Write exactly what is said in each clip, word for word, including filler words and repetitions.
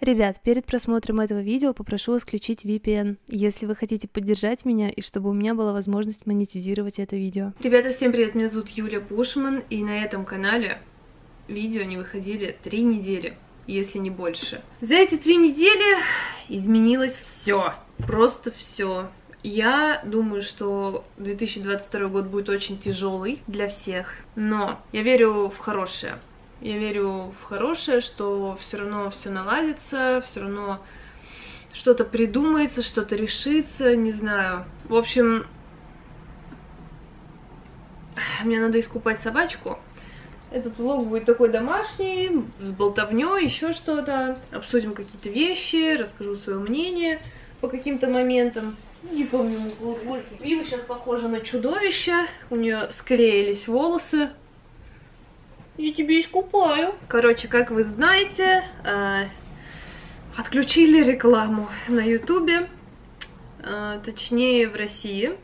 Ребят, перед просмотром этого видео попрошу исключить ви пи эн, если вы хотите поддержать меня и чтобы у меня была возможность монетизировать это видео. Ребята, всем привет, меня зовут Юлия Пушман, и на этом канале видео не выходили три недели, если не больше. За эти три недели изменилось все, просто все. Я думаю, что две тысячи двадцать второй год будет очень тяжелый для всех, но я верю в хорошее. Я верю в хорошее, что все равно все наладится, все равно что-то придумается, что-то решится, не знаю. В общем, мне надо искупать собачку. Этот влог будет такой домашний, с болтовней, еще что-то. Обсудим какие-то вещи, расскажу свое мнение по каким-то моментам. Не помню, Вива сейчас похожа на чудовище, у нее склеились волосы. Я тебе искупаю. Короче, как вы знаете, э, отключили рекламу на ютубе, э, точнее в России.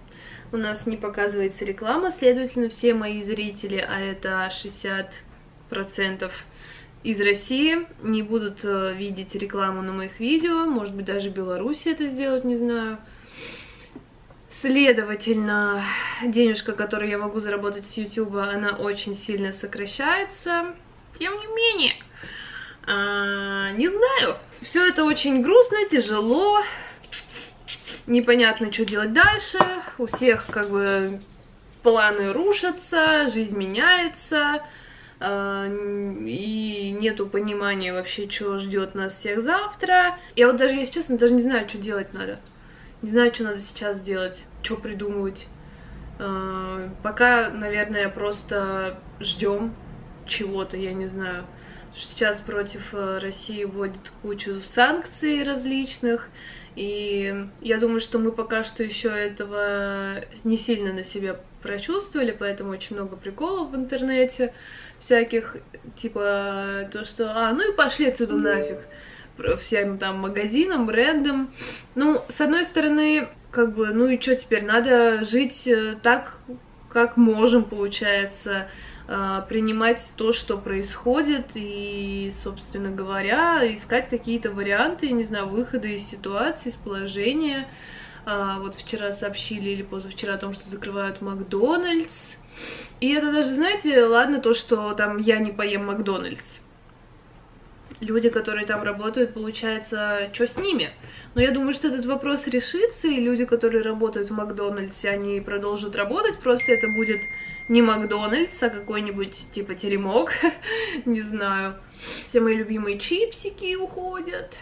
У нас не показывается реклама, следовательно, все мои зрители, а это шестьдесят процентов из России, не будут э, видеть рекламу на моих видео. Может быть, даже Беларусь это сделать, не знаю. Следовательно, денежка, которую я могу заработать с ютуба, она очень сильно сокращается. Тем не менее, а, не знаю. Все это очень грустно, тяжело. Непонятно, что делать дальше. У всех как бы планы рушатся, жизнь меняется. А, и нету понимания вообще, что ждет нас всех завтра. Я вот даже, если честно, даже не знаю, что делать надо. Не знаю, что надо сейчас делать, что придумывать. Пока, наверное, просто ждем чего-то, я не знаю. Сейчас против России вводят кучу санкций различных. И я думаю, что мы пока что еще этого не сильно на себе прочувствовали, поэтому очень много приколов в интернете всяких. Типа то, что «а, ну и пошли отсюда нафиг». Всем там магазинам, брендам. Ну, с одной стороны, как бы, ну и что теперь? Надо жить так, как можем, получается, принимать то, что происходит, и, собственно говоря, искать какие-то варианты, не знаю, выхода из ситуации, из положения. Вот вчера сообщили или позавчера о том, что закрывают Макдональдс. И это даже, знаете, ладно, то, что там я не поем Макдональдс. Люди, которые там работают, получается, что с ними? Но я думаю, что этот вопрос решится, и люди, которые работают в Макдональдсе, они продолжат работать, просто это будет не Макдональдс, а какой-нибудь, типа, теремок, не знаю. Все мои любимые чипсики уходят.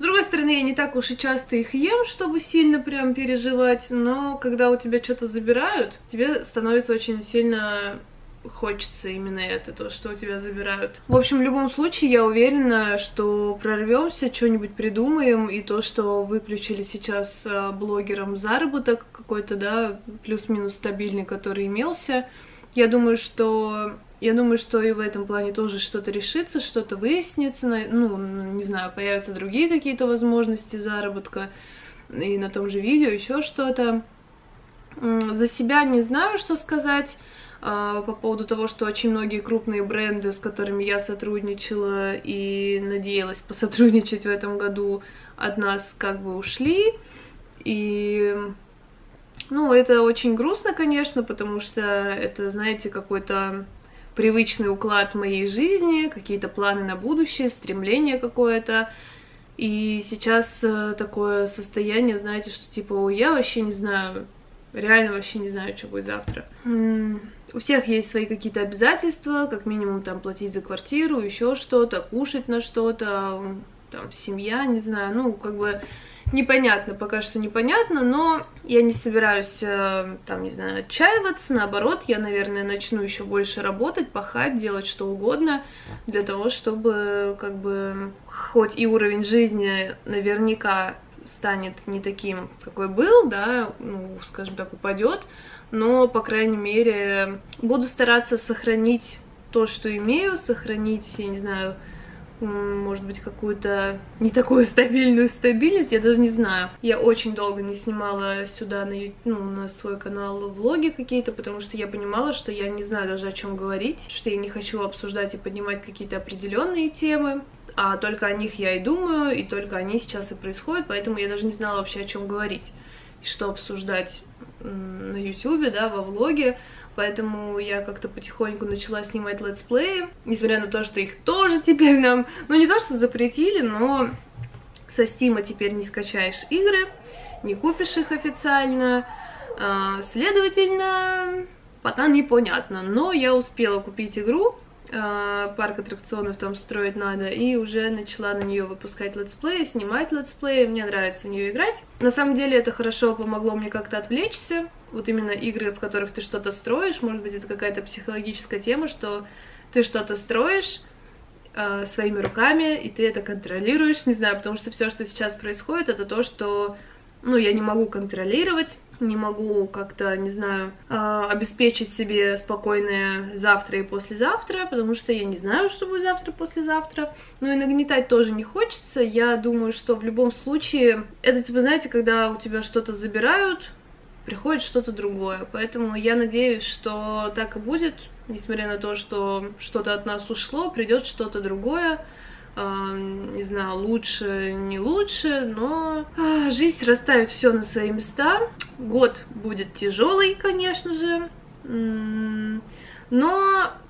С другой стороны, я не так уж и часто их ем, чтобы сильно прям переживать, но когда у тебя что-то забирают, тебе становится очень сильно... Хочется именно это, то, что у тебя забирают. В общем, в любом случае, я уверена, что прорвемся, что-нибудь придумаем, и то, что выключили сейчас блогерам заработок какой-то, да, плюс-минус стабильный, который имелся, я думаю, что... Я думаю, что и в этом плане тоже что-то решится, что-то выяснится, ну, не знаю, появятся другие какие-то возможности заработка, и на том же видео еще что-то. За себя не знаю, что сказать. По поводу того, что очень многие крупные бренды, с которыми я сотрудничала и надеялась посотрудничать в этом году, от нас как бы ушли. И, ну, это очень грустно, конечно, потому что это, знаете, какой-то привычный уклад моей жизни, какие-то планы на будущее, стремление какое-то. И сейчас такое состояние, знаете, что типа, ой, я вообще не знаю... Реально вообще не знаю, что будет завтра. У всех есть свои какие-то обязательства, как минимум там платить за квартиру, еще что-то, кушать на что-то, там семья, не знаю, ну как бы непонятно, пока что непонятно, но я не собираюсь там, не знаю, отчаиваться, наоборот, я, наверное, начну еще больше работать, пахать, делать что угодно для того, чтобы как бы хоть и уровень жизни наверняка станет не таким, какой был, да, ну, скажем так, упадет, но, по крайней мере, буду стараться сохранить то, что имею, сохранить, я не знаю, может быть, какую-то не такую стабильную стабильность, я даже не знаю. Я очень долго не снимала сюда на, ну, на свой канал влоги какие-то, потому что я понимала, что я не знаю даже, о чем говорить, что я не хочу обсуждать и поднимать какие-то определенные темы. а только о них я и думаю, и только они сейчас и происходят, поэтому я даже не знала вообще, о чем говорить, и что обсуждать на ютубе, да, во влоге, поэтому я как-то потихоньку начала снимать летсплеи, несмотря на то, что их тоже теперь нам, ну не то, что запретили, но со Стима теперь не скачаешь игры, не купишь их официально, следовательно, пока непонятно, но я успела купить игру, парк аттракционов там строить надо, и уже начала на нее выпускать летсплеи, снимать летсплеи, мне нравится в нее играть. На самом деле это хорошо помогло мне как-то отвлечься, вот именно игры, в которых ты что-то строишь, может быть, это какая-то психологическая тема, что ты что-то строишь э, своими руками, и ты это контролируешь, не знаю, потому что все, что сейчас происходит, это то, что, ну, я не могу контролировать, не могу как-то, не знаю, э, обеспечить себе спокойное завтра и послезавтра, потому что я не знаю, что будет завтра-послезавтра. Ну и нагнетать тоже не хочется. Я думаю, что в любом случае... Это, типа, знаете, когда у тебя что-то забирают, приходит что-то другое. Поэтому я надеюсь, что так и будет. Несмотря на то, что что-то от нас ушло, придет что-то другое. Э, не знаю, лучше, не лучше, но э, жизнь расставит все на свои места. Год будет тяжелый, конечно же, но,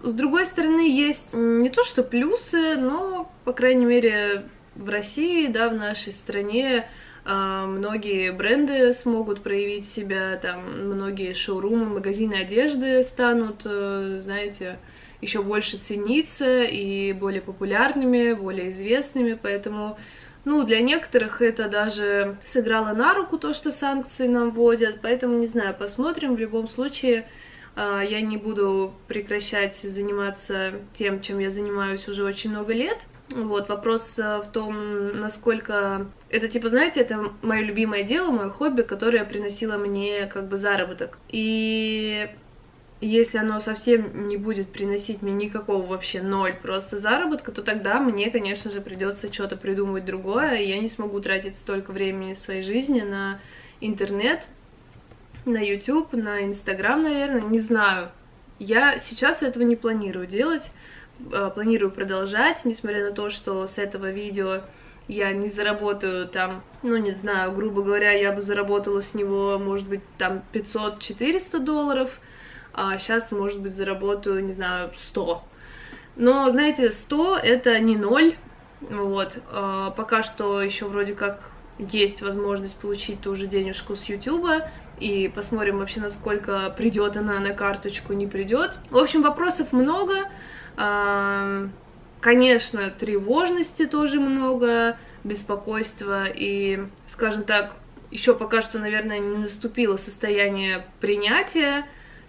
с другой стороны, есть не то что плюсы, но, по крайней мере, в России, да, в нашей стране э, многие бренды смогут проявить себя, там, многие шоурумы, магазины одежды станут, э, знаете... еще больше цениться и более популярными, более известными, поэтому, ну, для некоторых это даже сыграло на руку то, что санкции нам вводят, поэтому, не знаю, посмотрим, в любом случае я не буду прекращать заниматься тем, чем я занимаюсь уже очень много лет, вот, вопрос в том, насколько это, типа, знаете, это мое любимое дело, мое хобби, которое приносило мне, как бы, заработок, и... Если оно совсем не будет приносить мне никакого вообще ноль просто заработка, то тогда мне, конечно же, придется что-то придумывать другое, и я не смогу тратить столько времени своей жизни на интернет, на YouTube, на Instagram, наверное, не знаю. Я сейчас этого не планирую делать, планирую продолжать, несмотря на то, что с этого видео я не заработаю там, ну не знаю, грубо говоря, я бы заработала с него, может быть, там пятьсот-четыреста долларов, а сейчас, может быть, заработаю, не знаю, сто. Но, знаете, сто это не ноль, вот, а пока что еще вроде как есть возможность получить ту же денежку с ютуба, и посмотрим вообще, насколько придет она на карточку, не придет. В общем, вопросов много, а, конечно, тревожности тоже много, беспокойства и, скажем так, еще пока что, наверное, не наступило состояние принятия.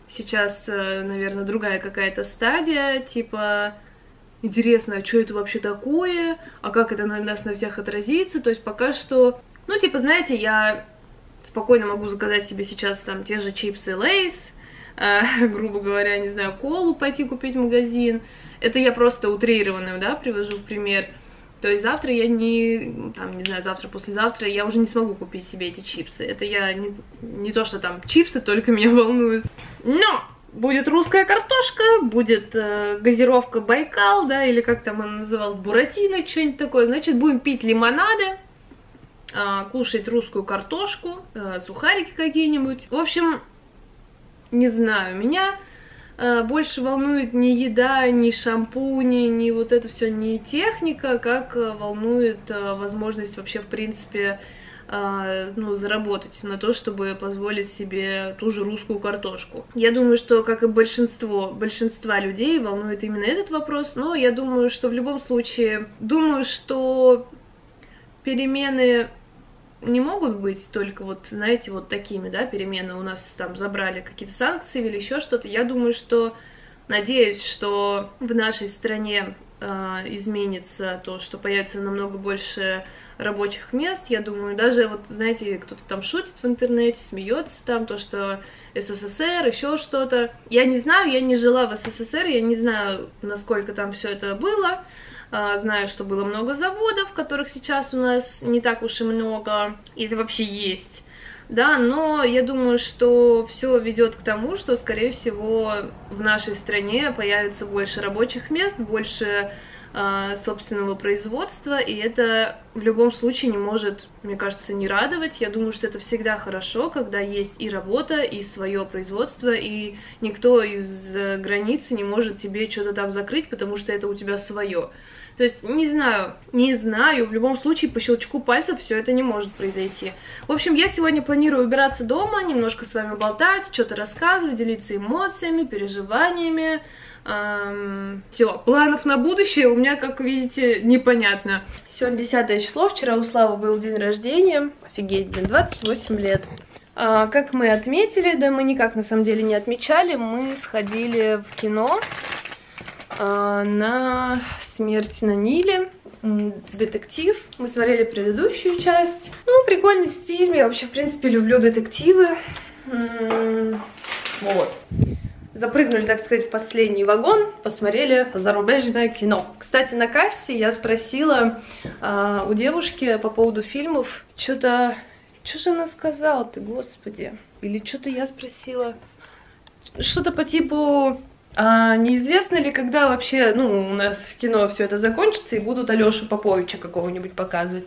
Сейчас, наверное, другая какая-то стадия, типа, интересно, а что это вообще такое, а как это на нас на всех отразится, то есть пока что, ну, типа, знаете, я спокойно могу заказать себе сейчас там те же чипсы Лейс, э, грубо говоря, не знаю, колу пойти купить в магазин, это я просто утрированную, да, привожу в пример, то есть завтра я не, там, не знаю, завтра, послезавтра я уже не смогу купить себе эти чипсы, это я не, не то, что там чипсы только меня волнуют. Но будет русская картошка, будет э, газировка Байкал, да, или как там она называлась, Буратино, что-нибудь такое. Значит, будем пить лимонады, э, кушать русскую картошку, э, сухарики какие-нибудь. В общем, не знаю, меня э, больше волнует не еда, не шампуни, не вот это все, не техника, как э, волнует э, возможность вообще, в принципе... ну, заработать на то, чтобы позволить себе ту же русскую картошку. Я думаю, что, как и большинство, большинства людей, волнует именно этот вопрос, но я думаю, что в любом случае, думаю, что перемены не могут быть только вот, знаете, вот такими, да, перемены у нас там забрали какие-то санкции или еще что-то. Я думаю, что, надеюсь, что в нашей стране э, изменится то, что появится намного больше рабочих мест, я думаю, даже вот, знаете, кто-то там шутит в интернете, смеется там, то, что эс эс эс эр, еще что-то. Я не знаю, я не жила в эс эс эс эр, я не знаю, насколько там все это было. А, знаю, что было много заводов, которых сейчас у нас не так уж и много, если вообще есть. Да, но я думаю, что все ведет к тому, что, скорее всего, в нашей стране появится больше рабочих мест, больше собственного производства, и это в любом случае не может, мне кажется, не радовать. Я думаю, что это всегда хорошо, когда есть и работа, и свое производство, и никто из границы не может тебе что-то там закрыть, потому что это у тебя свое. То есть, не знаю, не знаю, в любом случае по щелчку пальцев все это не может произойти. В общем, я сегодня планирую убираться дома, немножко с вами болтать, что-то рассказывать, делиться эмоциями, переживаниями. Эм... Все, планов на будущее у меня, как видите, непонятно. Сегодня десятое число, вчера у Славы был день рождения. Офигеть, блин, двадцать восемь лет. А, как мы отметили, да мы никак на самом деле не отмечали, мы сходили в кино а, на «Смерть на Ниле». Детектив. Мы смотрели предыдущую часть. Ну, прикольный фильм. Я вообще, в принципе, люблю детективы. М-м-м. Вот. Запрыгнули, так сказать, в последний вагон, посмотрели зарубежное кино. Кстати, на кассе я спросила э, у девушки по поводу фильмов. Что-то... Что же она сказала ты, господи? Или что-то я спросила? Что-то по типу... А неизвестно ли, когда вообще, ну, у нас в кино все это закончится и будут Алешу Поповича какого-нибудь показывать?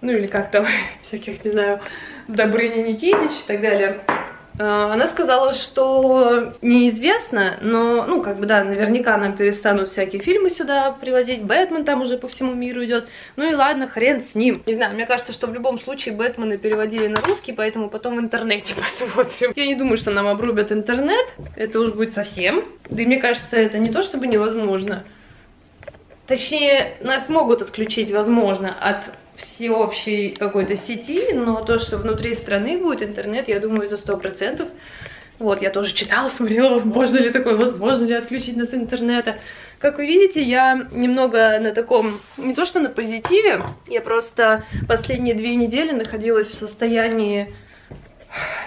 Ну, или как там, всяких, не знаю, Добрыня Никитич и так далее. Она сказала, что неизвестно, но, ну, как бы, да, наверняка нам перестанут всякие фильмы сюда привозить. Бэтмен там уже по всему миру идет. Ну и ладно, хрен с ним. Не знаю, мне кажется, что в любом случае Бэтмена переводили на русский, поэтому потом в интернете посмотрим. Я не думаю, что нам обрубят интернет. Это уж будет совсем. Да и мне кажется, это не то чтобы невозможно. Точнее, нас могут отключить, возможно, от... всеобщей какой-то сети, но то, что внутри страны будет интернет, я думаю, это сто процентов. Вот, я тоже читала, смотрела, возможно ли такое, возможно ли отключить нас с интернета. Как вы видите, я немного на таком, не то что на позитиве, я просто последние две недели находилась в состоянии,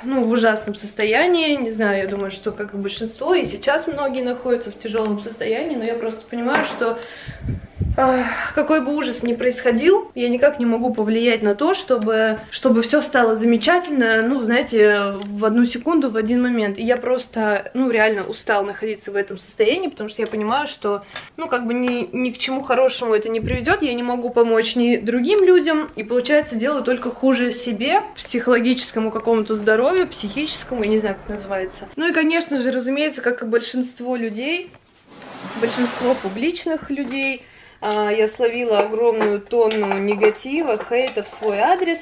ну, в ужасном состоянии, не знаю, я думаю, что, как и большинство, и сейчас многие находятся в тяжелом состоянии, но я просто понимаю, что... Какой бы ужас ни происходил, я никак не могу повлиять на то, чтобы, чтобы все стало замечательно, ну, знаете, в одну секунду, в один момент. И я просто, ну, реально устала находиться в этом состоянии, потому что я понимаю, что, ну, как бы ни, ни к чему хорошему это не приведет, я не могу помочь ни другим людям, и, получается, делаю только хуже себе, психологическому какому-то здоровью, психическому, я не знаю, как называется. Ну и, конечно же, разумеется, как и большинство людей, большинство публичных людей, я словила огромную тонну негатива, хейта в свой адрес.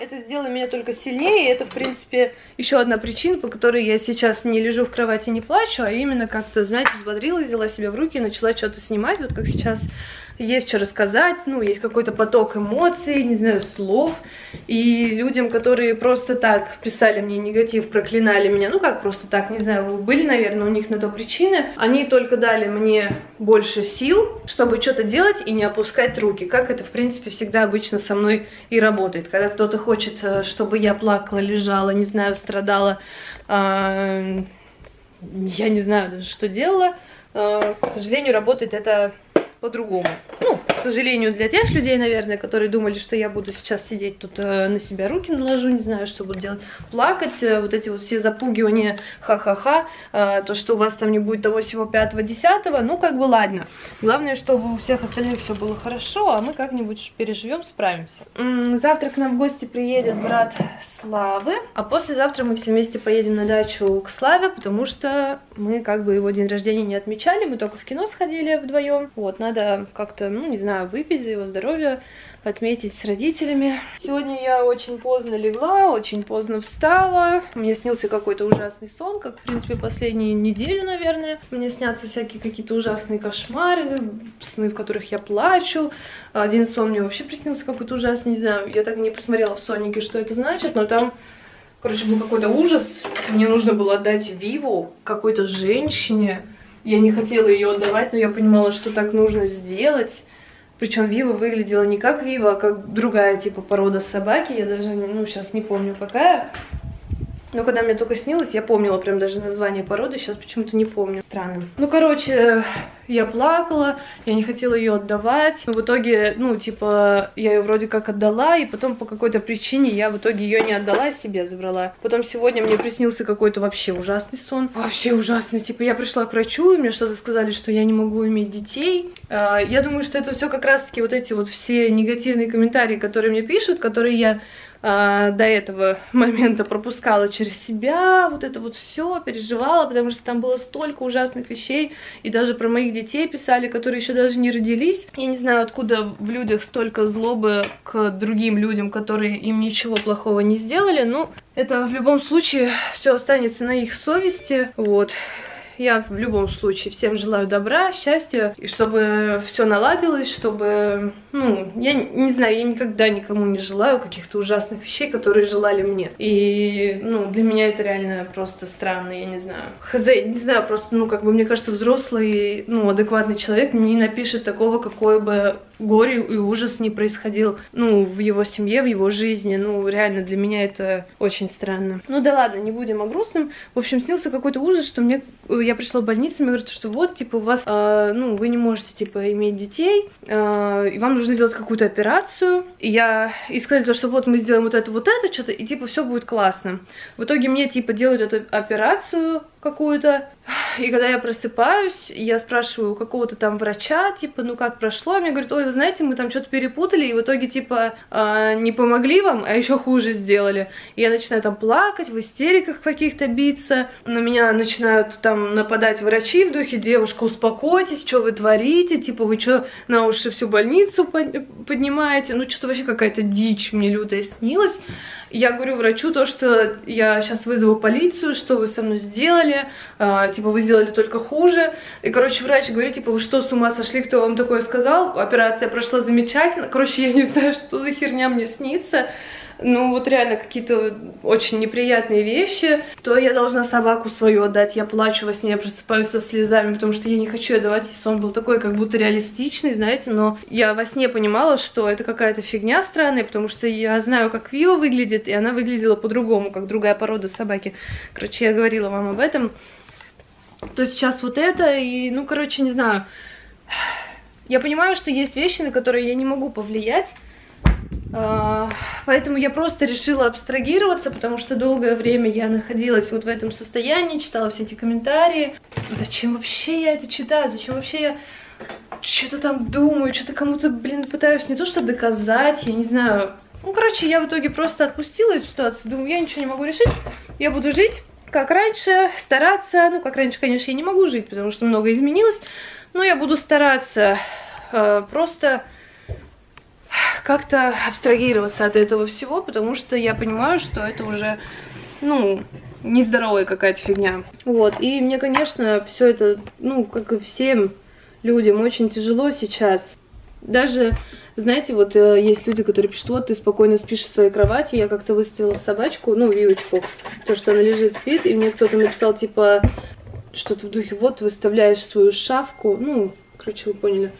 Это сделало меня только сильнее, и это, в принципе, еще одна причина, по которой я сейчас не лежу в кровати и не плачу, а именно как-то, знаете, взбодрилась, взяла себя в руки и начала что-то снимать, вот как сейчас есть что рассказать, ну, есть какой-то поток эмоций, не знаю, слов, и людям, которые просто так писали мне негатив, проклинали меня, ну, как просто так, не знаю, были, наверное, у них на то причины, они только дали мне больше сил, чтобы что-то делать и не опускать руки, как это, в принципе, всегда обычно со мной и работает, когда кто-то хочет Хочет, чтобы я плакала, лежала, не знаю, страдала, э, я не знаю даже, что делала. Э, к сожалению, работает это по-другому. Ну, к сожалению, для тех людей, наверное, которые думали, что я буду сейчас сидеть тут э, на себя руки наложу, не знаю, что буду делать, плакать, э, вот эти вот все запугивания, ха-ха-ха, э, то, что у вас там не будет того всего пятого-десятого, ну, как бы ладно. Главное, чтобы у всех остальных все было хорошо, а мы как-нибудь переживем, справимся. Завтра к нам в гости приедет брат Славы, а послезавтра мы все вместе поедем на дачу к Славе, потому что мы как бы его день рождения не отмечали, мы только в кино сходили вдвоем, вот, надо как-то, ну, не знаю, выпить за его здоровье, отметить с родителями. Сегодня я очень поздно легла, очень поздно встала. Мне снился какой-то ужасный сон, как, в принципе, последнюю неделю, наверное. Мне снятся всякие какие-то ужасные кошмары, сны, в которых я плачу. Один сон мне вообще приснился какой-то ужасный, не знаю, я так и не посмотрела в соннике, что это значит, но там, короче, был какой-то ужас. Мне нужно было отдать Виву какой-то женщине. Я не хотела ее отдавать, но я понимала, что так нужно сделать. Причем Вива выглядела не как Вива, а как другая типа порода собаки. Я даже, ну, сейчас не помню какая. Но когда мне только снилось, я помнила прям даже название породы, сейчас почему-то не помню. Странно. Ну, короче, я плакала, я не хотела ее отдавать. Но в итоге, ну, типа, я ее вроде как отдала, и потом по какой-то причине я в итоге ее не отдала, а себе забрала. Потом сегодня мне приснился какой-то вообще ужасный сон. Вообще ужасный. Типа, я пришла к врачу, и мне что-то сказали, что я не могу иметь детей. Я думаю, что это все как раз-таки вот эти вот все негативные комментарии, которые мне пишут, которые я... А, до этого момента пропускала через себя, вот это вот все переживала, потому что там было столько ужасных вещей, и даже про моих детей писали, которые еще даже не родились. Я не знаю, откуда в людях столько злобы к другим людям, которые им ничего плохого не сделали, но это в любом случае все останется на их совести, вот. Я в любом случае всем желаю добра, счастья, и чтобы все наладилось, чтобы, ну, я не знаю, я никогда никому не желаю каких-то ужасных вещей, которые желали мне. И, ну, для меня это реально просто странно, я не знаю. Хз, не знаю, просто, ну, как бы, мне кажется, взрослый, ну, адекватный человек не напишет такого, какое бы горе и ужас не происходил, ну, в его семье, в его жизни. Ну, реально, для меня это очень странно. Ну, да ладно, не будем о грустном. В общем, снился какой-то ужас, что мне... Я пришла в больницу, мне говорят, что вот, типа, у вас, э, ну, вы не можете, типа, иметь детей, э, и вам нужно сделать какую-то операцию. И я... И сказали то, что вот мы сделаем вот это, вот это, что-то, и, типа, все будет классно. В итоге мне, типа, делают эту операцию какую-то, и когда я просыпаюсь, я спрашиваю у какого-то там врача, типа, ну как прошло, мне говорят, ой, вы знаете, мы там что-то перепутали, и в итоге, типа, э, не помогли вам, а еще хуже сделали. И я начинаю там плакать, в истериках каких-то биться, на меня начинают там нападать врачи в духе, девушка, успокойтесь, что вы творите, типа, вы что, на уши всю больницу поднимаете, ну что-то вообще какая-то дичь мне лютая снилась. Я говорю врачу то, что я сейчас вызову полицию, что вы со мной сделали, э, типа, вы сделали только хуже. И, короче, врач говорит, типа, вы что, с ума сошли, кто вам такое сказал? Операция прошла замечательно. Короче, я не знаю, что за херня мне снится. Ну, вот реально какие-то очень неприятные вещи. То я должна собаку свою отдать, я плачу во сне, я просыпаюсь со слезами, потому что я не хочу отдавать, и сон был такой, как будто реалистичный, знаете, но я во сне понимала, что это какая-то фигня странная, потому что я знаю, как Вива выглядит, и она выглядела по-другому, как другая порода собаки. Короче, я говорила вам об этом. То сейчас вот это, и, ну, короче, не знаю. Я понимаю, что есть вещи, на которые я не могу повлиять, поэтому я просто решила абстрагироваться, потому что долгое время я находилась вот в этом состоянии, читала все эти комментарии. Зачем вообще я это читаю? Зачем вообще я что-то там думаю? Что-то кому-то, блин, пытаюсь не то что доказать, я не знаю. Ну, короче, я в итоге просто отпустила эту ситуацию. Думаю, я ничего не могу решить, я буду жить как раньше, стараться. Ну, как раньше, конечно, я не могу жить, потому что многое изменилось, но я буду стараться просто... как-то абстрагироваться от этого всего, потому что я понимаю, что это уже, ну, нездоровая какая-то фигня. Вот, и мне, конечно, все это, ну, как и всем людям, очень тяжело сейчас. Даже, знаете, вот э, есть люди, которые пишут, вот ты спокойно спишь в своей кровати, я как-то выставила собачку, ну, Вилочку, то, что она лежит, спит, и мне кто-то написал, типа, что-то в духе, вот, выставляешь свою шавку, ну, короче, вы поняли.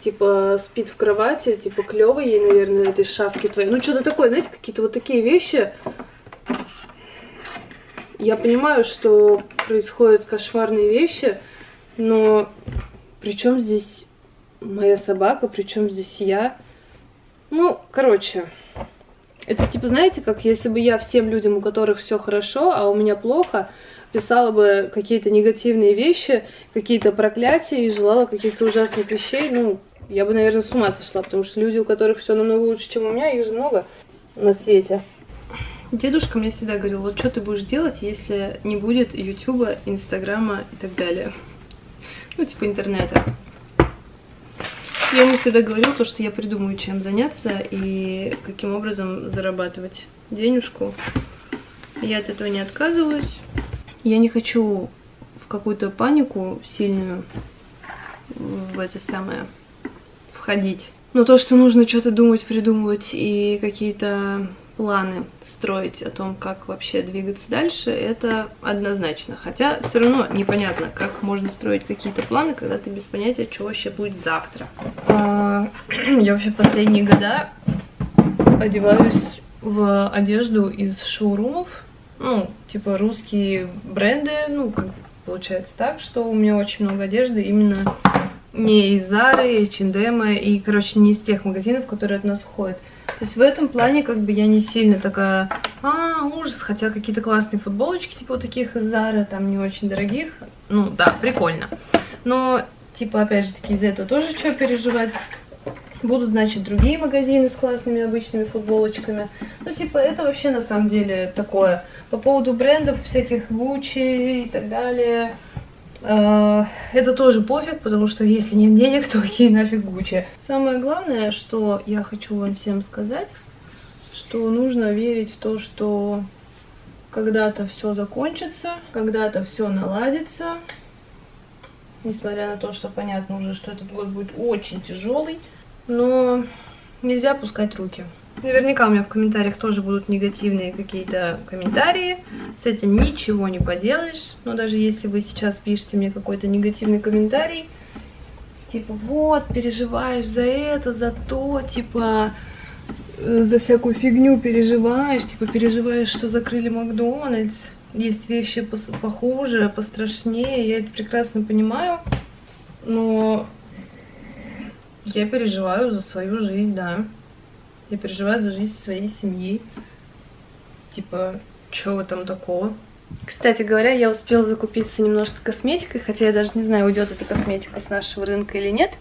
Типа, спит в кровати, типа, клёво ей, наверное, этой шапки твоей. Ну, что-то такое, знаете, какие-то вот такие вещи. Я понимаю, что происходят кошмарные вещи, но при чем здесь моя собака, при чем здесь я? Ну, короче, это типа, знаете, как если бы я всем людям, у которых все хорошо, а у меня плохо... писала бы какие-то негативные вещи, какие-то проклятия и желала каких-то ужасных вещей, ну, я бы, наверное, с ума сошла, потому что люди, у которых все намного лучше, чем у меня, их же много на свете. Дедушка мне всегда говорил, вот что ты будешь делать, если не будет Ютуба, Инстаграма и так далее, ну, типа интернета. Я ему всегда говорила то, что я придумаю, чем заняться и каким образом зарабатывать денежку. Я от этого не отказываюсь. Я не хочу в какую-то панику сильную в это самое входить. Но то, что нужно что-то думать, придумывать и какие-то планы строить о том, как вообще двигаться дальше, это однозначно. Хотя все равно непонятно, как можно строить какие-то планы, когда ты без понятия, что вообще будет завтра. Я вообще последние года одеваюсь в одежду из шоурумов. ну, типа, русские бренды, ну, как получается так, что у меня очень много одежды именно не из Zara, эйч энд эм, и, короче, не из тех магазинов, которые от нас уходят. То есть в этом плане, как бы, я не сильно такая, а, ужас, хотя какие-то классные футболочки, типа, вот таких из Zara, там, не очень дорогих, ну, да, прикольно. Но, типа, опять же таки, из этого тоже что переживать. Будут, значит, другие магазины с классными обычными футболочками. Ну, типа, это вообще на самом деле такое. По поводу брендов всяких Gucci и так далее, э, это тоже пофиг, потому что если нет денег, то ей нафиг Gucci. Самое главное, что я хочу вам всем сказать, что нужно верить в то, что когда-то все закончится, когда-то все наладится. Несмотря на то, что понятно уже, что этот год будет очень тяжелый. Но нельзя пускать руки. Наверняка у меня в комментариях тоже будут негативные какие-то комментарии. С этим ничего не поделаешь. Но даже если вы сейчас пишете мне какой-то негативный комментарий, типа, вот, переживаешь за это, за то, типа, за всякую фигню переживаешь, типа, переживаешь, что закрыли Макдональдс. Есть вещи похуже, пострашнее, я это прекрасно понимаю, но... Я переживаю за свою жизнь, да. Я переживаю за жизнь своей семьи. Типа, чего там такого? Кстати говоря, я успела закупиться немножко косметикой, хотя я даже не знаю, уйдет эта косметика с нашего рынка или нет.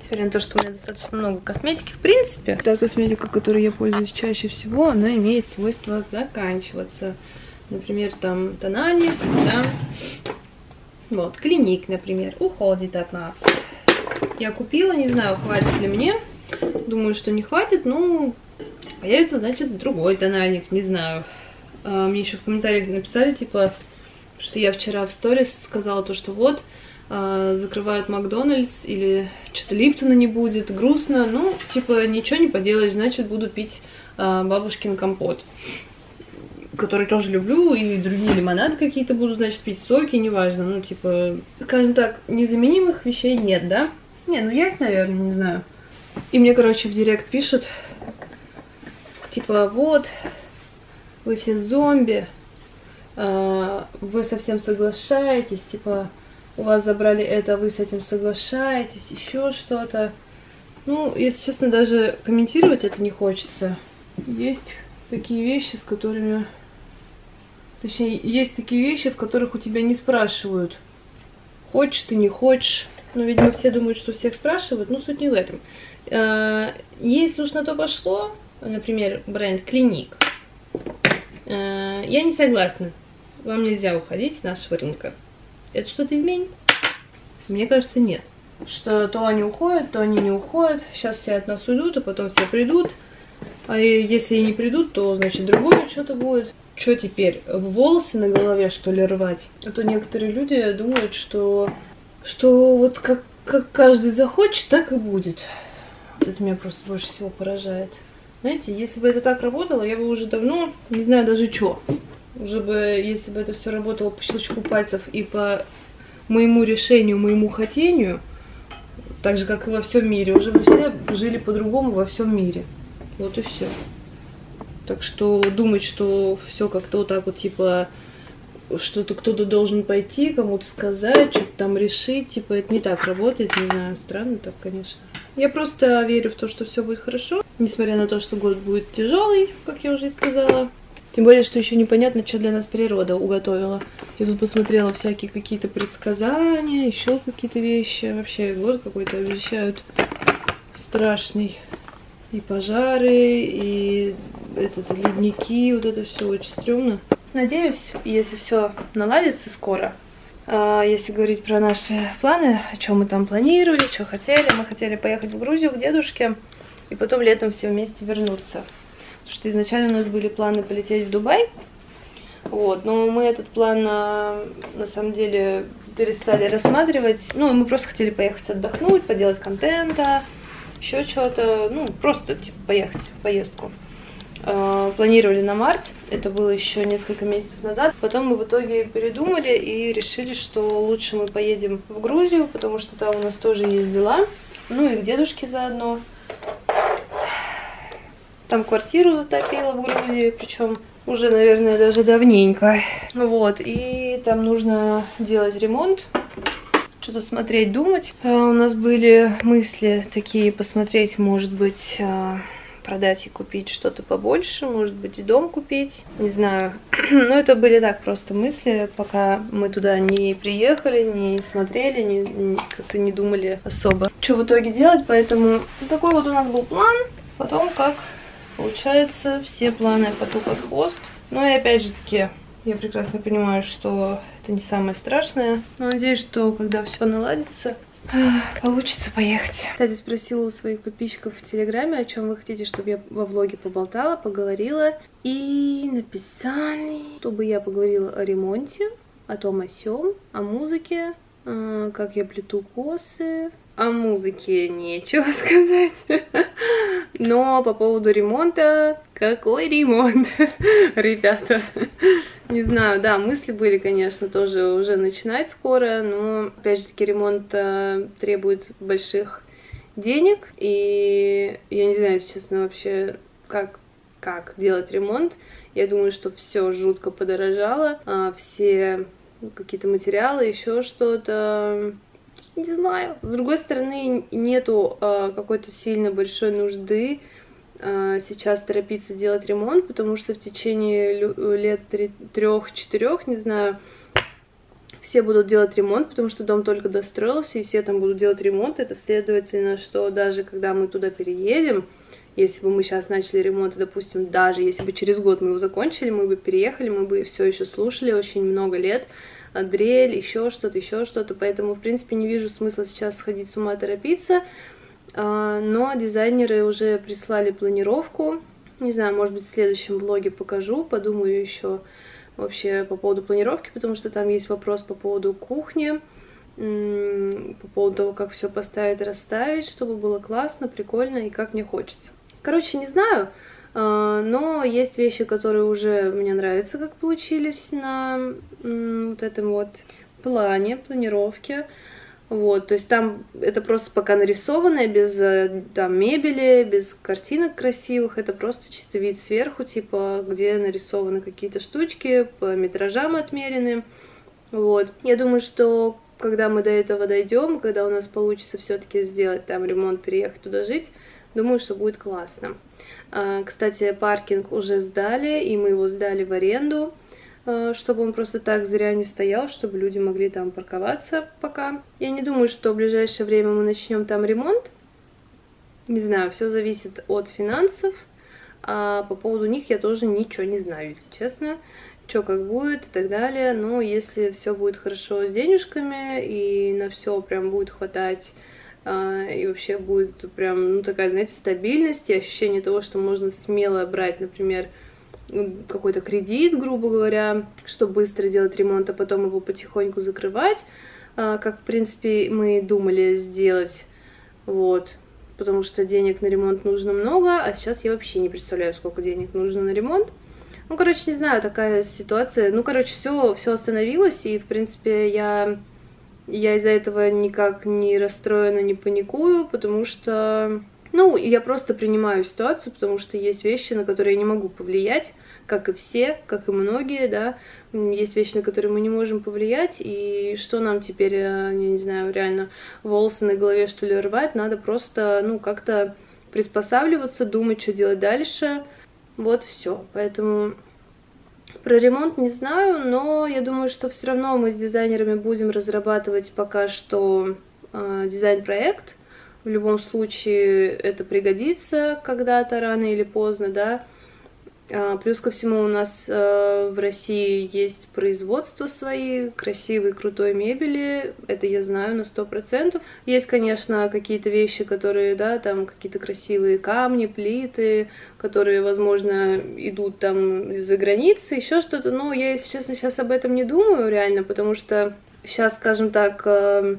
Несмотря на то, что у меня достаточно много косметики, в принципе. Та косметика, которой я пользуюсь чаще всего, она имеет свойство заканчиваться. Например, там тональник, да. Вот, Клиник, например, уходит от нас. Я купила, не знаю, хватит ли мне. Думаю, что не хватит, но появится, значит, другой тональник, не знаю. Мне еще в комментариях написали, типа, что я вчера в сторис сказала то, что вот, закрывают Макдональдс или что-то Липтона не будет, грустно. Ну, типа, ничего не поделаешь, значит, буду пить бабушкин компот, который тоже люблю, и другие лимонады какие-то буду, значит, пить, соки, неважно. Ну, типа, скажем так, незаменимых вещей нет, да? Не, ну есть, наверное, не знаю. И мне, короче, в директ пишут, типа, вот, вы все зомби, вы совсем соглашаетесь, типа, у вас забрали это, вы с этим соглашаетесь, еще что-то. Ну, если честно, даже комментировать это не хочется. Есть такие вещи, с которыми... Точнее, есть такие вещи, в которых у тебя не спрашивают, хочешь ты, не хочешь. Ну, видимо, все думают, что всех спрашивают, но суть не в этом. Если уж на то пошло, например, бренд Клиник, я не согласна. Вам нельзя уходить с нашего рынка. Это что-то изменит? Мне кажется, нет. Что то они уходят, то они не уходят. Сейчас все от нас уйдут, а потом все придут. А если и не придут, то, значит, другое что-то будет. Что теперь? Волосы на голове, что ли, рвать? А то некоторые люди думают, что... Что вот как, как каждый захочет, так и будет. Вот это меня просто больше всего поражает. Знаете, если бы это так работало, я бы уже давно, не знаю даже что. Уже бы, если бы это все работало по щелчку пальцев и по моему решению, моему хотению, так же, как и во всем мире, уже бы все жили по-другому во всем мире. Вот и все. Так что думать, что все как-то вот так вот, типа... Что-то кто-то должен пойти, кому-то сказать, что-то там решить. Типа, это не так работает, не знаю, странно так, конечно. Я просто верю в то, что все будет хорошо. Несмотря на то, что год будет тяжелый, как я уже и сказала. Тем более, что еще непонятно, что для нас природа уготовила. Я тут посмотрела всякие какие-то предсказания, еще какие-то вещи. Вообще, год какой-то обещают страшный. И пожары, и этот, ледники, вот это все очень стрёмно. Надеюсь, если все наладится скоро, если говорить про наши планы, о чем мы там планировали, что хотели, мы хотели поехать в Грузию к дедушке и потом летом все вместе вернуться. Потому что изначально у нас были планы полететь в Дубай, вот, но мы этот план на самом деле перестали рассматривать. Ну, мы просто хотели поехать отдохнуть, поделать контента, еще что-то, ну, просто типа, поехать в поездку. Планировали на март, это было еще несколько месяцев назад. Потом мы в итоге передумали и решили, что лучше мы поедем в Грузию, потому что там у нас тоже есть дела. Ну и к дедушке заодно. Там квартиру затопило в Грузии, причем уже, наверное, даже давненько. Вот, и там нужно делать ремонт, что-то смотреть, думать. У нас были мысли такие, посмотреть, может быть, продать и купить что-то побольше, может быть, и дом купить, не знаю. Но это были так просто мысли, пока мы туда не приехали, не смотрели, не, как-то не думали особо, что в итоге делать. Поэтому такой вот у нас был план. Потом, как получается, все планы коту под хвост. Ну и опять же таки, я прекрасно понимаю, что это не самое страшное. Но надеюсь, что когда все наладится, получится поехать. Кстати, спросила у своих подписчиков в Телеграме, о чем вы хотите, чтобы я во влоге поболтала, поговорила. И написали, чтобы я поговорила о ремонте, о том о сём, о музыке, как я плету косы. О музыке нечего сказать. Но по поводу ремонта... Какой ремонт, ребята? Не знаю, да, мысли были, конечно, тоже уже начинать скоро, но, опять же таки, ремонт требует больших денег, и я не знаю, если честно, вообще, как, как делать ремонт. Я думаю, что все жутко подорожало, все какие-то материалы, еще что-то... Не знаю. С другой стороны, нету э, какой-то сильно большой нужды э, сейчас торопиться делать ремонт, потому что в течение лет трех-четырех, не знаю, все будут делать ремонт, потому что дом только достроился, и все там будут делать ремонт. Это следовательно, что даже когда мы туда переедем, если бы мы сейчас начали ремонт, допустим, даже если бы через год мы его закончили, мы бы переехали, мы бы все еще слушали очень много лет, дрель, еще что-то, еще что-то, поэтому, в принципе, не вижу смысла сейчас сходить с ума, торопиться, но дизайнеры уже прислали планировку, не знаю, может быть, в следующем влоге покажу, подумаю еще вообще по поводу планировки, потому что там есть вопрос по поводу кухни, по поводу того, как все поставить, расставить, чтобы было классно, прикольно и как мне хочется. Короче, не знаю, но есть вещи, которые уже мне нравятся, как получились на вот этом вот плане, планировке. Вот, то есть там это просто пока нарисованное, без там мебели, без картинок красивых, это просто чисто вид сверху, типа, где нарисованы какие-то штучки, по метражам отмерены. Вот, я думаю, что когда мы до этого дойдем, когда у нас получится все-таки сделать там ремонт, переехать туда жить, думаю, что будет классно. Кстати, паркинг уже сдали, и мы его сдали в аренду, чтобы он просто так зря не стоял, чтобы люди могли там парковаться пока. Я не думаю, что в ближайшее время мы начнем там ремонт. Не знаю, все зависит от финансов. А по поводу них я тоже ничего не знаю, если честно. Что как будет и так далее. Но если все будет хорошо с денежками, и на все прям будет хватать... И вообще будет прям, ну, такая, знаете, стабильность и ощущение того, что можно смело брать, например, какой-то кредит, грубо говоря, чтобы быстро делать ремонт, а потом его потихоньку закрывать, как, в принципе, мы думали сделать, вот, потому что денег на ремонт нужно много, а сейчас я вообще не представляю, сколько денег нужно на ремонт. Ну, короче, не знаю, такая ситуация, ну, короче, все, все остановилось, и, в принципе, я... Я из-за этого никак не расстроена, не паникую, потому что... Ну, я просто принимаю ситуацию, потому что есть вещи, на которые я не могу повлиять, как и все, как и многие, да. Есть вещи, на которые мы не можем повлиять, и что нам теперь, я не знаю, реально волосы на голове, что ли, рвать? Надо просто, ну, как-то приспосабливаться, думать, что делать дальше. Вот, все. Поэтому... Про ремонт не знаю, но я думаю, что все равно мы с дизайнерами будем разрабатывать пока что э, дизайн-проект. В любом случае это пригодится когда-то, рано или поздно, да. А, плюс ко всему у нас э, в России есть производство свои, красивой, крутой мебели. Это я знаю на сто процентов. Есть, конечно, какие-то вещи, которые, да, там какие-то красивые камни, плиты, которые, возможно, идут там из-за границы, еще что-то. Но я, если честно, сейчас об этом не думаю реально, потому что сейчас, скажем так, э,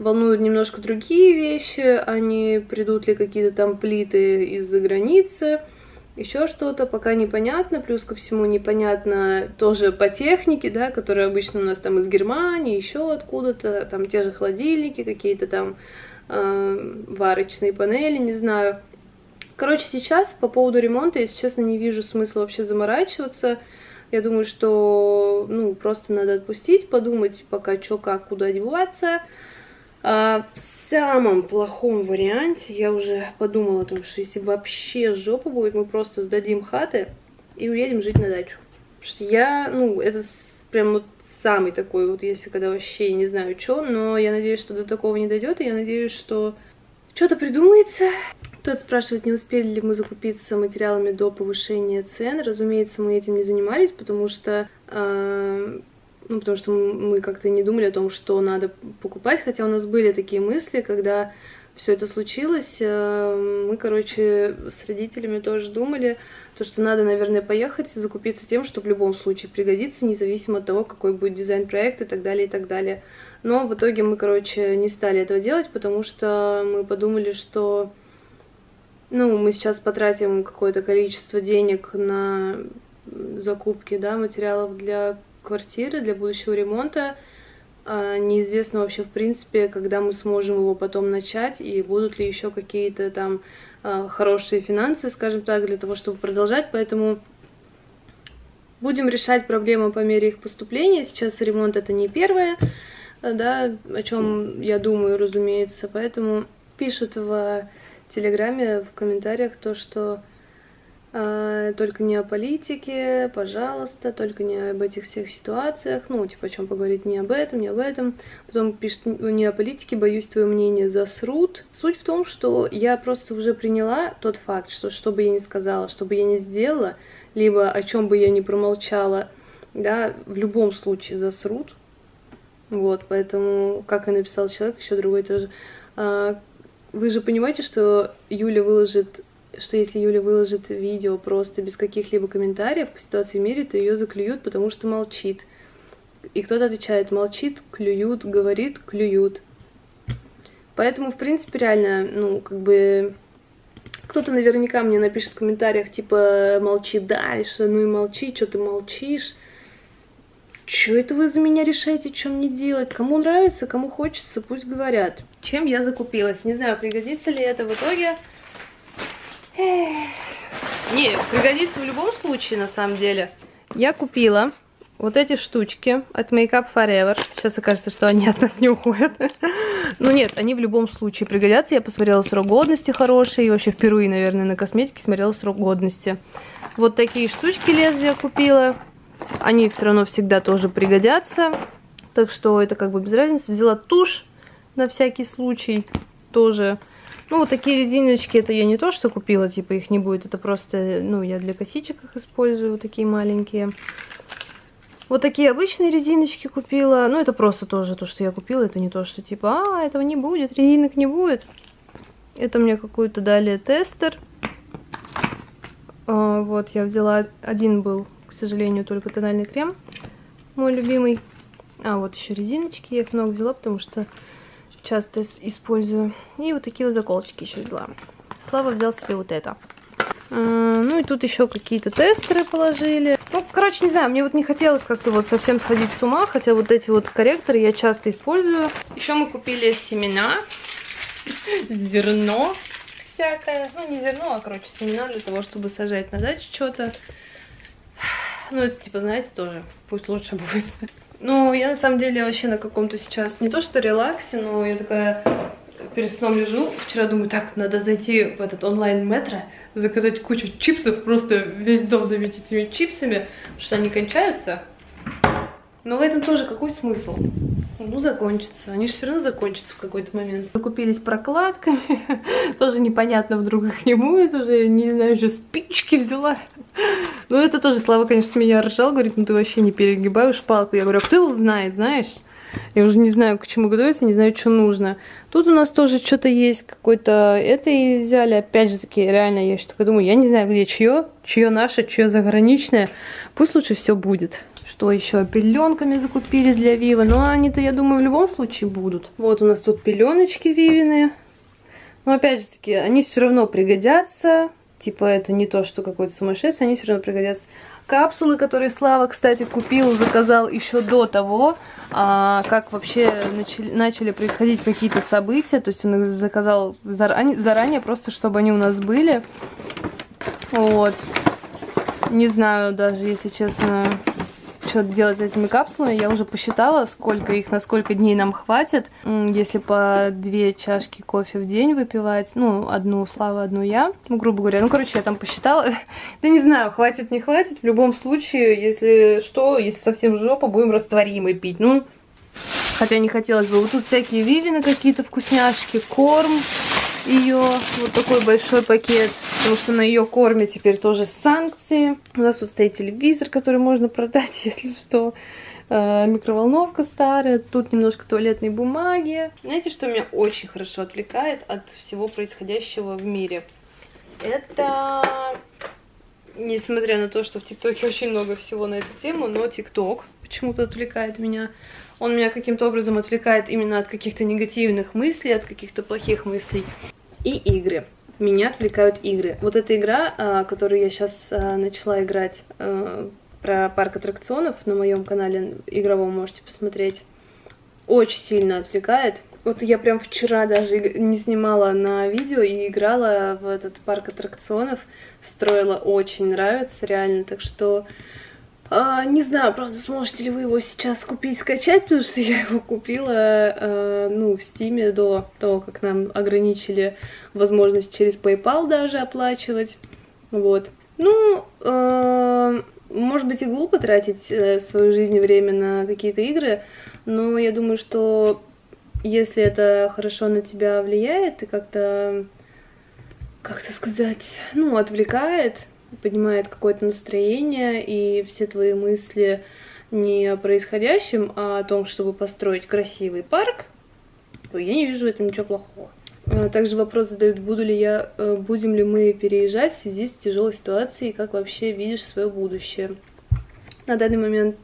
волнуют немножко другие вещи, а не придут ли какие-то там плиты из-за границы. Еще что-то пока непонятно, плюс ко всему непонятно тоже по технике, да, которая обычно у нас там из Германии, еще откуда-то, там те же холодильники, какие-то там э, варочные панели, не знаю. Короче, сейчас по поводу ремонта, если честно, не вижу смысла вообще заморачиваться. Я думаю, что ну, просто надо отпустить, подумать пока, что, как, куда деваться. А в самом плохом варианте я уже подумала о том, что если вообще жопа будет, мы просто сдадим хаты и уедем жить на дачу. Потому что я, ну, это прям вот самый такой, вот если когда вообще не знаю что, но я надеюсь, что до такого не дойдет, и я надеюсь, что что-то придумается. Кто-то спрашивает, не успели ли мы закупиться материалами до повышения цен. Разумеется, мы этим не занимались, потому что, э, ну, потому что мы как-то не думали о том, что надо покупать. Хотя у нас были такие мысли, когда все это случилось. Э, мы, короче, с родителями тоже думали, то, что надо, наверное, поехать и закупиться тем, что в любом случае пригодится, независимо от того, какой будет дизайн проекта и так далее, и так далее. Но в итоге мы, короче, не стали этого делать, потому что мы подумали, что... Ну, мы сейчас потратим какое-то количество денег на закупки, да, материалов для квартиры, для будущего ремонта. Неизвестно вообще, в принципе, когда мы сможем его потом начать, и будут ли еще какие-то там хорошие финансы, скажем так, для того, чтобы продолжать. Поэтому будем решать проблемы по мере их поступления. Сейчас ремонт — это не первое, да, о чем я думаю, разумеется. Поэтому пишут в... в Телеграме, в комментариях то, что э, только не о политике, пожалуйста, только не об этих всех ситуациях, ну, типа, о чем поговорить, не об этом, не об этом. Потом пишет, не о политике, боюсь, твое мнение засрут. Суть в том, что я просто уже приняла тот факт, что что бы я ни сказала, что бы я ни сделала, либо о чем бы я ни промолчала, да, в любом случае засрут. Вот, поэтому, как и написал человек, еще другой тоже... Э, Вы же понимаете, что Юля выложит, что если Юля выложит видео просто без каких-либо комментариев по ситуации в мире, то ее заклюют, потому что молчит. И кто-то отвечает: молчит, клюют, говорит, клюют. Поэтому, в принципе, реально, ну, как бы... Кто-то наверняка мне напишет в комментариях, типа, молчи дальше, ну и молчи, что ты молчишь. Чё это вы за меня решаете, что мне делать? Кому нравится, кому хочется, пусть говорят. Чем я закупилась? Не знаю, пригодится ли это в итоге. Эх. Не, пригодится в любом случае, на самом деле. Я купила вот эти штучки от Make Up Forever. Сейчас окажется, что они от нас не уходят. Ну нет, они в любом случае пригодятся. Я посмотрела срок годности хороший. И вообще впервые, наверное, на косметике смотрела срок годности. Вот такие штучки лезвия купила. Они все равно всегда тоже пригодятся. Так что это как бы без разницы. Взяла тушь на всякий случай тоже. Ну, вот такие резиночки. Это я не то, что купила, типа их не будет. Это просто, ну, я для косичек их использую. Вот такие маленькие. Вот такие обычные резиночки купила. Ну, это просто тоже то, что я купила. Это не то, что типа, а, этого не будет, резинок не будет. Это мне какой-то дали тестер. А, вот, я взяла. Один был, к сожалению, только тональный крем, мой любимый. А, вот еще резиночки, я их много взяла, потому что часто использую. И вот такие вот заколочки еще взяла. Слава взял себе вот это. А, ну и тут еще какие-то тестеры положили. Ну, короче, не знаю, мне вот не хотелось как-то вот совсем сходить с ума, хотя вот эти вот корректоры я часто использую. Еще мы купили семена, зерно всякое. Ну, не зерно, а, короче, семена для того, чтобы сажать на даче что-то. Ну, это, типа, знаете, тоже, пусть лучше будет. Ну, я, на самом деле, вообще на каком-то сейчас, не то что релаксе, но я такая перед сном лежу. Вчера думаю, так, надо зайти в этот онлайн-метро, заказать кучу чипсов, просто весь дом заметить этими чипсами, потому что они кончаются. Но в этом тоже какой смысл? Ну, закончится. Они же все равно закончатся в какой-то момент. Закупились прокладками. Тоже непонятно, вдруг их не будет уже. Не знаю, еще спички взяла. Ну, это тоже Слава, конечно, с меня ржал. Говорит, ну ты вообще не перегибаешь палку. Я говорю, а кто его знает, знаешь? Я уже не знаю, к чему готовиться, не знаю, что нужно. Тут у нас тоже что-то есть. Какой-то... Это и взяли. Опять же таки, реально, я еще так думаю, я не знаю, где чье. Чье наше, чье заграничное. Пусть лучше все будет. Что еще? Пеленками закупились для Вивы. Но они-то, я думаю, в любом случае будут. Вот у нас тут пеленочки Вивины. Но опять же таки, они все равно пригодятся. Типа это не то, что какое-то сумасшествие, они все равно пригодятся. Капсулы, которые Слава, кстати, купил, заказал еще до того, как вообще начали, начали происходить какие-то события. То есть он их заказал заранее, заранее, просто чтобы они у нас были. Вот. Не знаю даже, если честно, что делать с этими капсулами. Я уже посчитала, сколько их, на сколько дней нам хватит. Если по две чашки кофе в день выпивать, ну, одну Слава, одну я, ну, грубо говоря. Ну, короче, я там посчитала. Да не знаю, хватит, не хватит. В любом случае, если что, если совсем жопа, будем растворимый пить. Ну, хотя не хотелось бы. Вот тут всякие Вивины какие-то вкусняшки, корм ее, вот такой большой пакет, потому что на ее корме теперь тоже санкции. У нас вот стоит телевизор, который можно продать, если что. Э, микроволновка старая, тут немножко туалетной бумаги. Знаете, что меня очень хорошо отвлекает от всего происходящего в мире? Это, несмотря на то, что в ТикТоке очень много всего на эту тему, но ТикТок почему-то отвлекает меня. Он меня каким-то образом отвлекает именно от каких-то негативных мыслей, от каких-то плохих мыслей. И игры. Меня отвлекают игры. Вот эта игра, которую я сейчас начала играть, про парк аттракционов, на моем канале игровом можете посмотреть, очень сильно отвлекает. Вот я прям вчера даже не снимала на видео и играла в этот парк аттракционов. Строила, очень нравится, реально. Так что... А, не знаю, правда, сможете ли вы его сейчас купить, скачать, потому что я его купила э, ну, в Steam до того, как нам ограничили возможность через PayPal даже оплачивать. Вот. Ну, э, может быть и глупо тратить э, в свою жизнь время на какие-то игры, но я думаю, что если это хорошо на тебя влияет и как-то, как-то сказать, ну, отвлекает... поднимает какое-то настроение, и все твои мысли не о происходящем, а о том, чтобы построить красивый парк, то я не вижу в этом ничего плохого. Также вопрос задают, буду ли я, будем ли мы переезжать в связи с тяжелой ситуацией, как вообще видишь свое будущее. На данный момент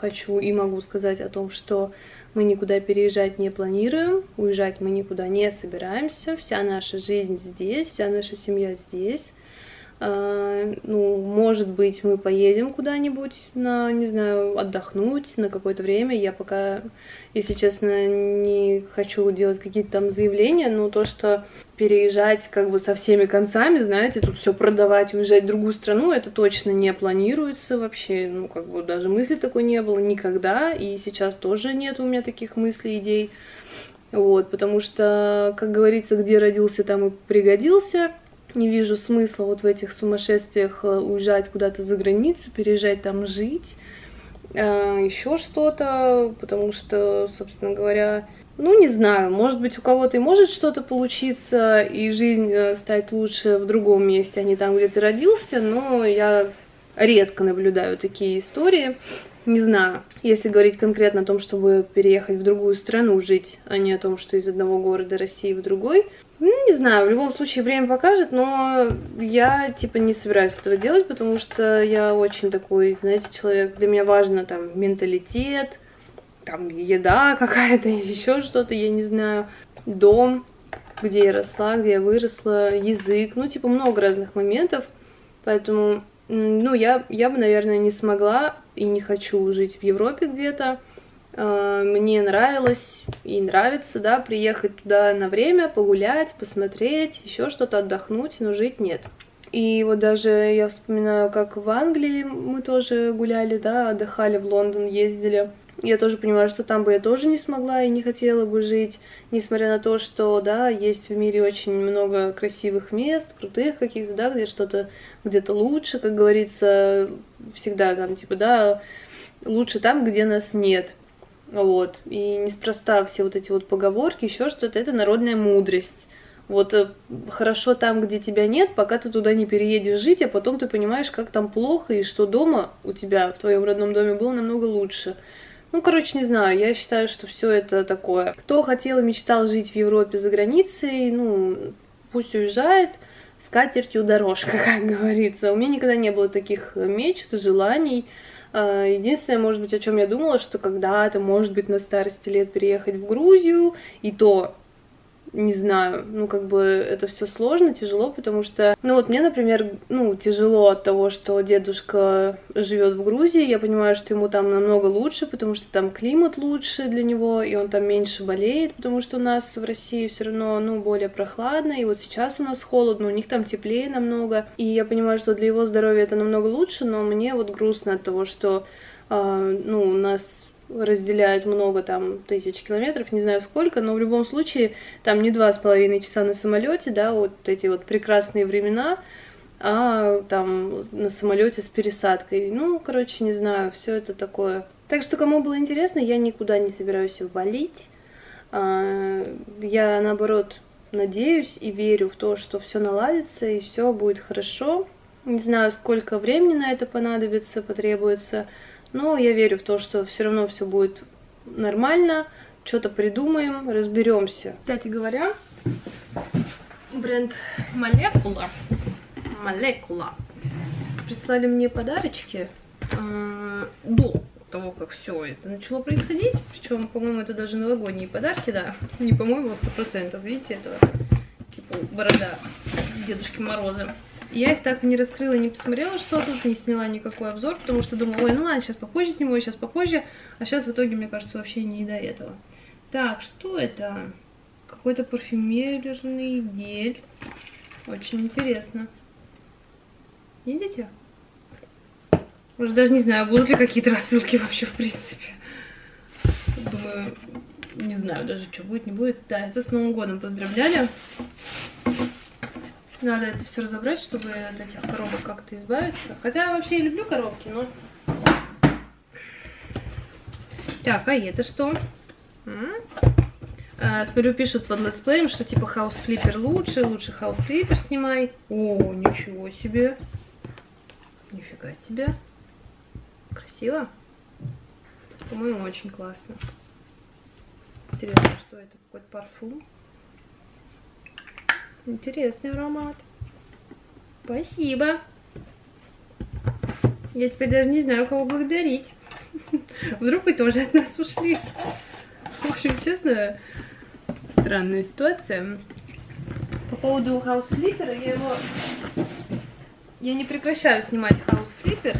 хочу и могу сказать о том, что мы никуда переезжать не планируем, уезжать мы никуда не собираемся, вся наша жизнь здесь, вся наша семья здесь. Ну, может быть, мы поедем куда-нибудь, на, не знаю, отдохнуть на какое-то время. Я пока, если честно, не хочу делать какие-то там заявления, но то, что переезжать как бы со всеми концами, знаете, тут все продавать, уезжать в другую страну, это точно не планируется вообще. Ну, как бы даже мысли такой не было никогда, и сейчас тоже нет у меня таких мыслей, идей. Вот, потому что, как говорится, где родился, там и пригодился. Не вижу смысла вот в этих сумасшествиях уезжать куда-то за границу, переезжать там жить, еще что-то, потому что, собственно говоря, ну не знаю, может быть у кого-то и может что-то получиться и жизнь стать лучше в другом месте, а не там, где ты родился, но я редко наблюдаю такие истории. Не знаю, если говорить конкретно о том, чтобы переехать в другую страну жить, а не о том, что из одного города России в другой. Ну, не знаю, в любом случае время покажет, но я, типа, не собираюсь этого делать, потому что я очень такой, знаете, человек, для меня важно, там, менталитет, там, еда какая-то, еще что-то, я не знаю, дом, где я росла, где я выросла, язык, ну, типа, много разных моментов, поэтому... Ну, я, я бы, наверное, не смогла и не хочу жить в Европе где-то. Мне нравилось и нравится, да, приехать туда на время, погулять, посмотреть, еще что-то отдохнуть, но жить нет. И вот даже я вспоминаю, как в Англии мы тоже гуляли, да, отдыхали, в Лондон ездили. Я тоже понимаю, что там бы я тоже не смогла и не хотела бы жить, несмотря на то, что, да, есть в мире очень много красивых мест, крутых каких-то, да, где что-то где-то лучше, как говорится, всегда там, типа, да, лучше там, где нас нет, вот, и неспроста все вот эти вот поговорки, еще что-то, это народная мудрость. Вот хорошо там, где тебя нет, пока ты туда не переедешь жить, а потом ты понимаешь, как там плохо и что дома у тебя, в твоем родном доме было намного лучше. Ну, короче, не знаю, я считаю, что все это такое. Кто хотел и мечтал жить в Европе за границей, ну, пусть уезжает, с катертью дорожка, как говорится. У меня никогда не было таких мечт, желаний. Единственное, может быть, о чем я думала, что когда-то, может быть, на старости лет переехать в Грузию, и то не знаю, ну, как бы это все сложно, тяжело, потому что, ну, вот мне, например, ну, тяжело от того, что дедушка живет в Грузии, я понимаю, что ему там намного лучше, потому что там климат лучше для него, и он там меньше болеет, потому что у нас в России все равно, ну, более прохладно, и вот сейчас у нас холодно, у них там теплее намного, и я понимаю, что для его здоровья это намного лучше, но мне вот грустно от того, что, э, ну, у нас... разделяют много там тысяч километров, не знаю сколько, но в любом случае там не два с половиной часа на самолете, да, вот эти вот прекрасные времена, а там на самолете с пересадкой. Ну, короче, не знаю, все это такое. Так что, кому было интересно, я никуда не собираюсь валить. Я, наоборот, надеюсь и верю в то, что все наладится и все будет хорошо. Не знаю, сколько времени на это понадобится, потребуется. Но я верю в то, что все равно все будет нормально, что-то придумаем, разберемся. Кстати говоря, бренд Молекула, Молекула прислали мне подарочки э, до того, как все это начало происходить. Причем, по-моему, это даже новогодние подарки, да, не по-моему, а сто процентов. Видите, это типа борода Дедушки Мороза. Я их так не раскрыла, не посмотрела, что тут, не сняла никакой обзор, потому что думала, ой, ну ладно, сейчас попозже сниму, сейчас попозже, а сейчас в итоге, мне кажется, вообще не до этого. Так, что это? Какой-то парфюмерный гель. Очень интересно. Видите? Уже даже не знаю, будут ли какие-то рассылки вообще, в принципе. Думаю, не знаю даже, что будет, не будет. Да, это с Новым годом поздравляли. Надо это все разобрать, чтобы от этих коробок как-то избавиться. Хотя я вообще и люблю коробки, но... Так, а это что? А, смотрю, пишут под летсплеем, что типа House Flipper лучше, лучше House Flipper снимай. О, ничего себе. Нифига себе. Красиво. По-моему, очень классно. Интересно, что это? Какой-то парфюм. Интересный аромат. Спасибо. Я теперь даже не знаю, кого благодарить. Вдруг вы тоже от нас ушли. В общем, честно, странная ситуация. По поводу House Flipper, я его... Я не прекращаю снимать House Flipper.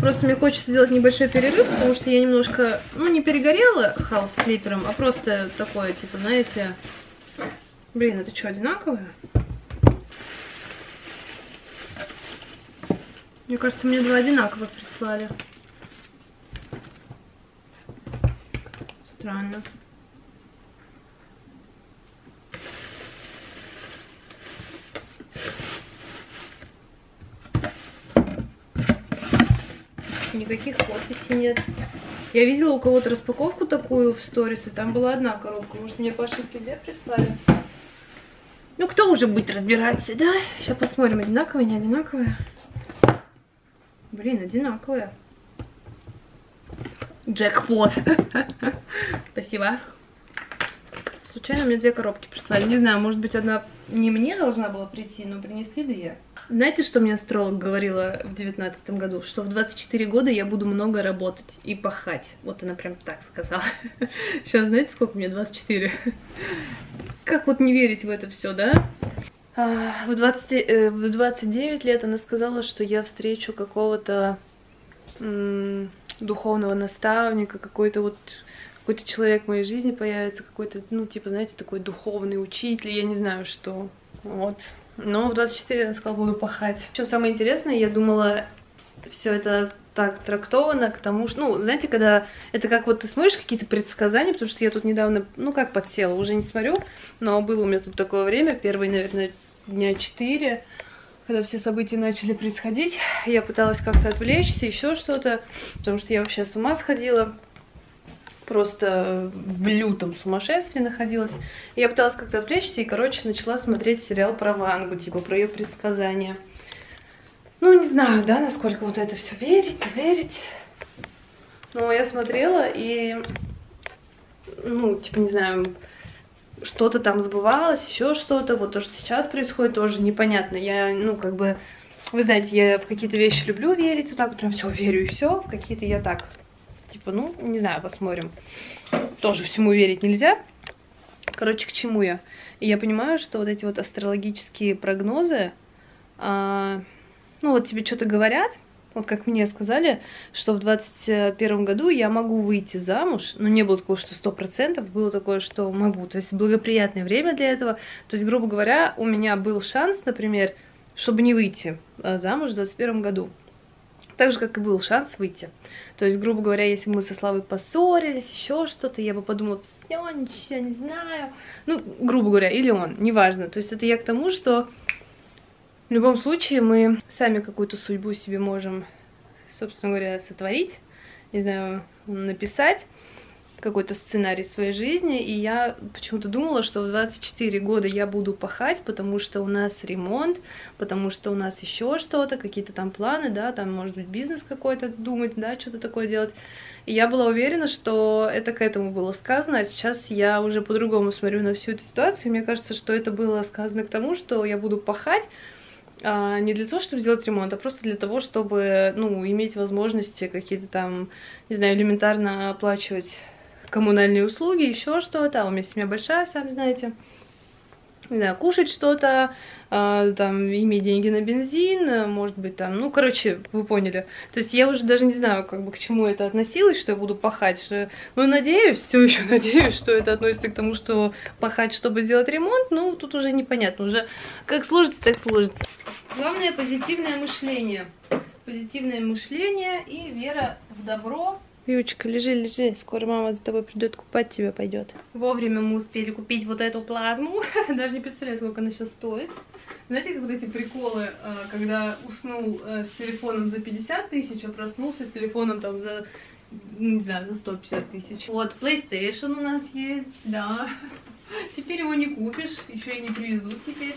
Просто мне хочется сделать небольшой перерыв, потому что я немножко, ну, не перегорела House Flipper, а просто такое, типа, знаете... Блин, это что, одинаковое? Мне кажется, мне два одинаковых прислали. Странно. Никаких подписей нет. Я видела у кого-то распаковку такую в сторис, и там была одна коробка. Может, мне по ошибке две прислали? Ну, кто уже будет разбираться, да? Сейчас посмотрим, одинаковые, не одинаковые. Блин, одинаковые. Джекпот. Спасибо. Случайно мне две коробки прислали. Не знаю, может быть, одна не мне должна была прийти, но принесли две. Знаете, что мне астролог говорила в девятнадцатом году? Что в двадцать четыре года я буду много работать и пахать. Вот она прям так сказала. Сейчас знаете, сколько мне? двадцать четыре. Как вот не верить в это все, да? А, в, двадцать, э, в двадцать девять лет она сказала, что я встречу какого-то духовного наставника, какой-то вот какой-то человек в моей жизни появится, какой-то, ну, типа, знаете, такой духовный учитель, я не знаю, что. Вот. Но в двадцать четыре она сказала, буду пахать. Причем самое интересное, я думала, все это так трактовано к тому, что, ну, знаете, когда это как вот ты смотришь какие-то предсказания, потому что я тут недавно, ну, как подсела, уже не смотрю, но было у меня тут такое время, первые, наверное, дня четыре, когда все события начали происходить, я пыталась как-то отвлечься, еще что-то, потому что я вообще с ума сходила, просто в лютом сумасшествии находилась. Я пыталась как-то отвлечься и, короче, начала смотреть сериал про Вангу, типа, про ее предсказания. Ну, не знаю, да, насколько вот это все верить, верить. Но я смотрела и, ну, типа, не знаю, что-то там сбывалось, еще что-то. Вот то, что сейчас происходит, тоже непонятно. Я, ну, как бы, вы знаете, я в какие-то вещи люблю верить, вот так вот прям все верю и все. В какие-то я так, типа, ну, не знаю, посмотрим. Тоже всему верить нельзя. Короче, к чему я? И я понимаю, что вот эти вот астрологические прогнозы, а, ну вот тебе что-то говорят, вот как мне сказали, что в двадцать первом году я могу выйти замуж, но не было такого, что сто процентов, было такое, что могу, то есть благоприятное время для этого, то есть, грубо говоря, у меня был шанс, например, чтобы не выйти замуж в двадцать первом году. Так же, как и был шанс выйти. То есть, грубо говоря, если бы мы со Славой поссорились, еще что-то, я бы подумала, все, ничего не знаю. Ну, грубо говоря, или он, неважно. То есть это я к тому, что в любом случае мы сами какую-то судьбу себе можем, собственно говоря, сотворить, не знаю, написать какой-то сценарий своей жизни. И я почему-то думала, что в двадцать четыре года я буду пахать, потому что у нас ремонт, потому что у нас еще что-то, какие-то там планы, да, там, может быть, бизнес какой-то думать, да, что-то такое делать. И я была уверена, что это к этому было сказано, а сейчас я уже по-другому смотрю на всю эту ситуацию, и мне кажется, что это было сказано к тому, что я буду пахать, а не для того, чтобы сделать ремонт, а просто для того, чтобы, ну, иметь возможности какие-то там, не знаю, элементарно оплачивать коммунальные услуги, еще что-то, у меня семья большая, сами знаете, не знаю, кушать что-то, э, там, иметь деньги на бензин, может быть, там, ну, короче, вы поняли, то есть я уже даже не знаю, как бы, к чему это относилось, что я буду пахать, что, ну, надеюсь, все еще надеюсь, что это относится к тому, что пахать, чтобы сделать ремонт, ну, тут уже непонятно, уже как сложится, так сложится. Главное, позитивное мышление, позитивное мышление и вера в добро. Вьючка, лежи, лежи, скоро мама за тобой придет, купать тебя пойдет. Вовремя мы успели купить вот эту плазму, даже не представляю, сколько она сейчас стоит. Знаете, как вот эти приколы, когда уснул с телефоном за пятьдесят тысяч, а проснулся с телефоном там за, не знаю, за сто пятьдесят тысяч. Вот, PlayStation у нас есть, да, теперь его не купишь, еще и не привезут теперь.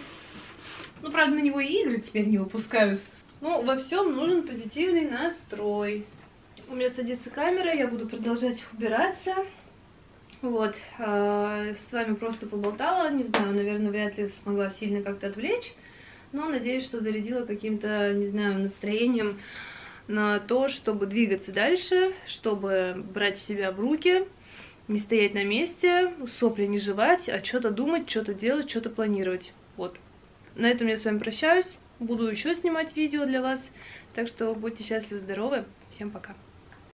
Ну, правда, на него и игры теперь не выпускают. Но во всем нужен позитивный настрой. У меня садится камера, я буду продолжать убираться. Вот, с вами просто поболтала, не знаю, наверное, вряд ли смогла сильно как-то отвлечь, но надеюсь, что зарядила каким-то, не знаю, настроением на то, чтобы двигаться дальше, чтобы брать себя в руки, не стоять на месте, сопли не жевать, а что-то думать, что-то делать, что-то планировать. Вот, на этом я с вами прощаюсь, буду еще снимать видео для вас, так что будьте счастливы, здоровы, всем пока.